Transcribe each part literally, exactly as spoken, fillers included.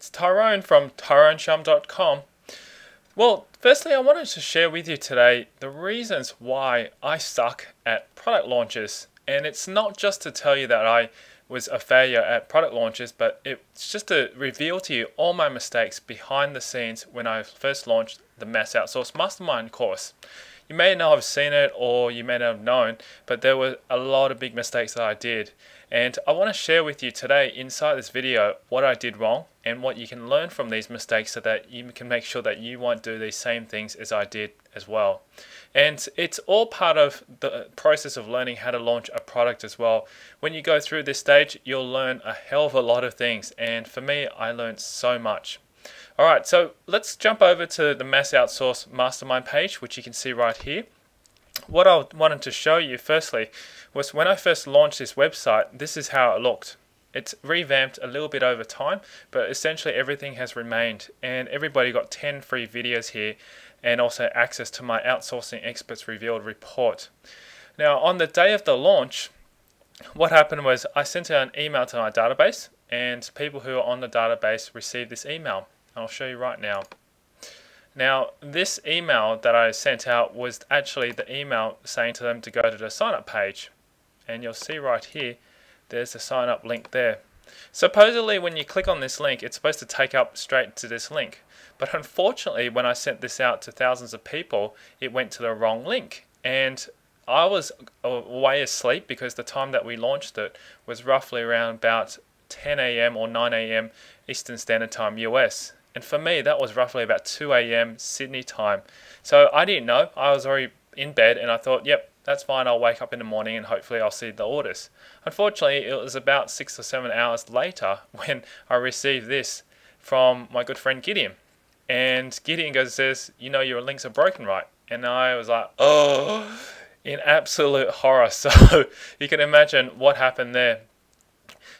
it's Tyrone from Tyrone Shum dot com. Well, firstly, I wanted to share with you today the reasons why I suck at product launches. And it's not just to tell you that I was a failure at product launches, but it's just to reveal to you all my mistakes behind the scenes when I first launched the Mass Outsource Mastermind course. You may not have seen it, or you may not have known, but there were a lot of big mistakes that I did. And I want to share with you today inside this video what I did wrong and what you can learn from these mistakes so that you can make sure that you won't do these same things as I did as well. And it's all part of the process of learning how to launch a product as well. When you go through this stage, you'll learn a hell of a lot of things. And for me, I learned so much. Alright, so let's jump over to the Mass Outsource Mastermind page, which you can see right here. What I wanted to show you firstly was when I first launched this website, this is how it looked. It's revamped a little bit over time, but essentially everything has remained, and everybody got ten free videos here and also access to my Outsourcing Experts Revealed report. Now, on the day of the launch, what happened was I sent out an email to my database, and people who are on the database received this email. I'll show you right now. Now, this email that I sent out was actually the email saying to them to go to the sign up page. And you'll see right here, there's the sign up link there. Supposedly, when you click on this link, it's supposed to take up straight to this link. But unfortunately, when I sent this out to thousands of people, it went to the wrong link. And I was way asleep because the time that we launched it was roughly around about ten A M or nine A M Eastern Standard Time U S. And for me, that was roughly about two A M Sydney time. So I didn't know. I was already in bed and I thought, yep, that's fine. I'll wake up in the morning and hopefully I'll see the orders. Unfortunately, it was about six or seven hours later when I received this from my good friend Gideon. And Gideon goes and says, you know, your links are broken, right? And I was like, oh, in absolute horror. So you can imagine what happened there.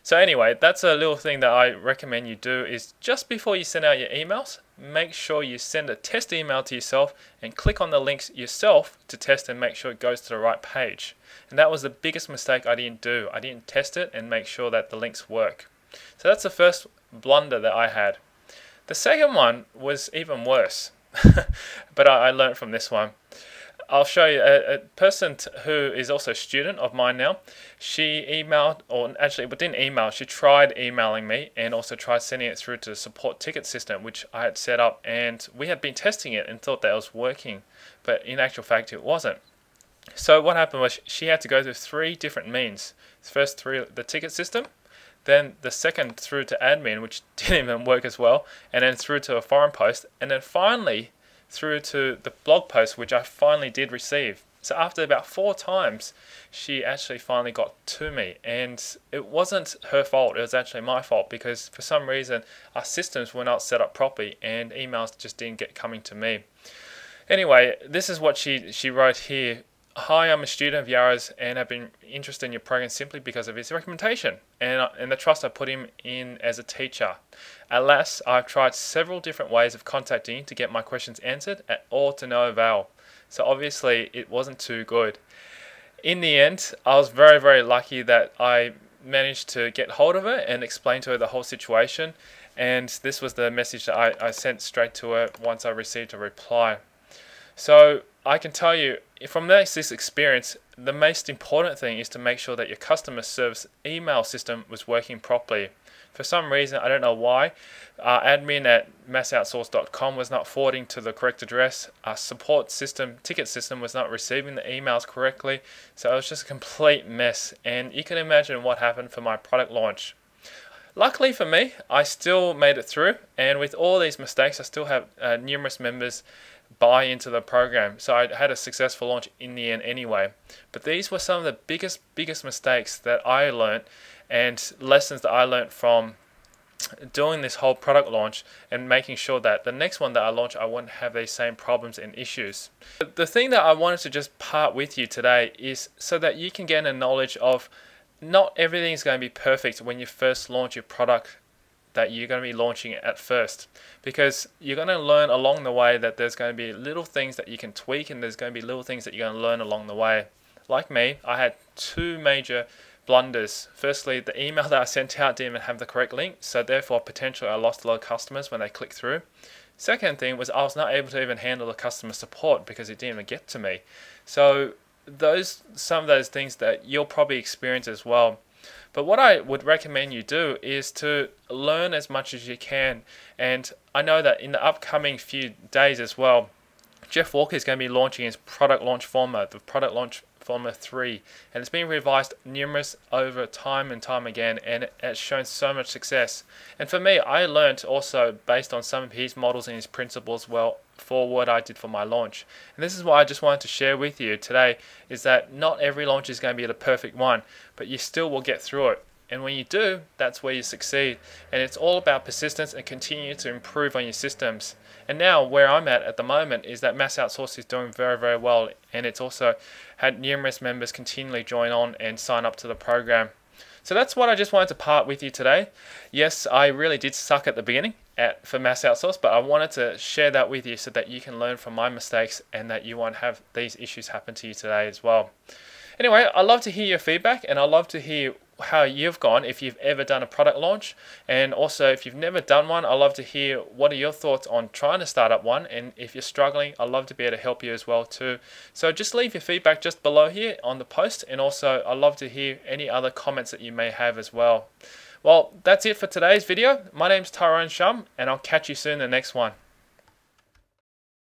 So anyway, that's a little thing that I recommend you do is just before you send out your emails, make sure you send a test email to yourself and click on the links yourself to test and make sure it goes to the right page. And that was the biggest mistake I didn't do. I didn't test it and make sure that the links work. So that's the first blunder that I had. The second one was even worse, but I, I learned from this one. I'll show you a, a person who is also a student of mine now. She emailed, or actually but didn't email, she tried emailing me and also tried sending it through to the support ticket system, which I had set up, and we had been testing it and thought that it was working, but in actual fact it wasn't. So what happened was she had to go through three different means. First through the ticket system, then the second through to admin, which didn't even work as well, and then through to a forum post, and then finally through to the blog post, which I finally did receive. So after about four times, she actually finally got to me. And it wasn't her fault, it was actually my fault, because for some reason, our systems were not set up properly and emails just didn't get coming to me. Anyway, this is what she, she wrote here. Hi, I'm a student of Yara's and I've been interested in your program simply because of his recommendation and, and the trust I put him in as a teacher. Alas, I've tried several different ways of contacting you to get my questions answered at all to no avail. So obviously it wasn't too good. In the end, I was very, very lucky that I managed to get hold of her and explain to her the whole situation. And this was the message that I, I sent straight to her once I received a reply. So I can tell you, from this, this experience, the most important thing is to make sure that your customer service email system was working properly. For some reason, I don't know why, uh, admin at Mass Outsource dot com was not forwarding to the correct address. Our support system, ticket system was not receiving the emails correctly. So it was just a complete mess. And you can imagine what happened for my product launch. Luckily for me, I still made it through. And with all these mistakes, I still have uh, numerous members buy into the program. So I had a successful launch in the end anyway. But these were some of the biggest, biggest mistakes that I learned and lessons that I learned from doing this whole product launch and making sure that the next one that I launch, I wouldn't have these same problems and issues. But the thing that I wanted to just part with you today is so that you can gain a knowledge of not everything is going to be perfect when you first launch your product that you're going to be launching it at first, because you're going to learn along the way that there's going to be little things that you can tweak and there's going to be little things that you're going to learn along the way. Like me, I had two major blunders. Firstly, the email that I sent out didn't even have the correct link, so therefore potentially I lost a lot of customers when they clicked through. Second thing was I was not able to even handle the customer support because it didn't even get to me. So those some of those things that you'll probably experience as well. But what I would recommend you do is to learn as much as you can. And I know that in the upcoming few days as well, Jeff Walker is going to be launching his product launch formula, the product launch formula three. And it's been revised numerous over time and time again, and it's shown so much success. And for me, I learned also based on some of his models and his principles well for what I did for my launch. And this is what I just wanted to share with you today, is that not every launch is going to be the perfect one, but you still will get through it. And when you do, that's where you succeed. And it's all about persistence and continue to improve on your systems. And now where I'm at at the moment is that Mass Outsource is doing very, very well. And it's also had numerous members continually join on and sign up to the program. So that's what I just wanted to part with you today. Yes, I really did suck at the beginning at for Mass Outsource, but I wanted to share that with you so that you can learn from my mistakes and that you won't have these issues happen to you today as well. Anyway, I'd love to hear your feedback, and I'd love to hear how you've gone if you've ever done a product launch, and also if you've never done one, I'd love to hear what are your thoughts on trying to start up one, and if you're struggling, I'd love to be able to help you as well too. So just leave your feedback just below here on the post, and also I'd love to hear any other comments that you may have as well. Well, that's it for today's video. My name's Tyrone Shum, and I'll catch you soon in the next one.